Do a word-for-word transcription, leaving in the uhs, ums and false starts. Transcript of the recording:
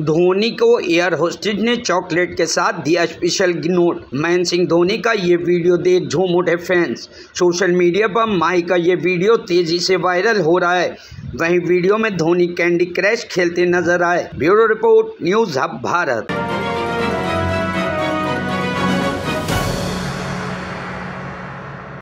धोनी को air hostess ने chocolate के साथ दिया स्पेशल नोट। महेंद्र सिंह धोनी का ये वीडियो देख झूम उठे फैंस। सोशल मीडिया पर माही का ये वीडियो तेजी से वायरल हो रहा है। वहीं वीडियो में धोनी कैंडी क्रश खेलते नजर आए। Bureau report, news hub Bharat.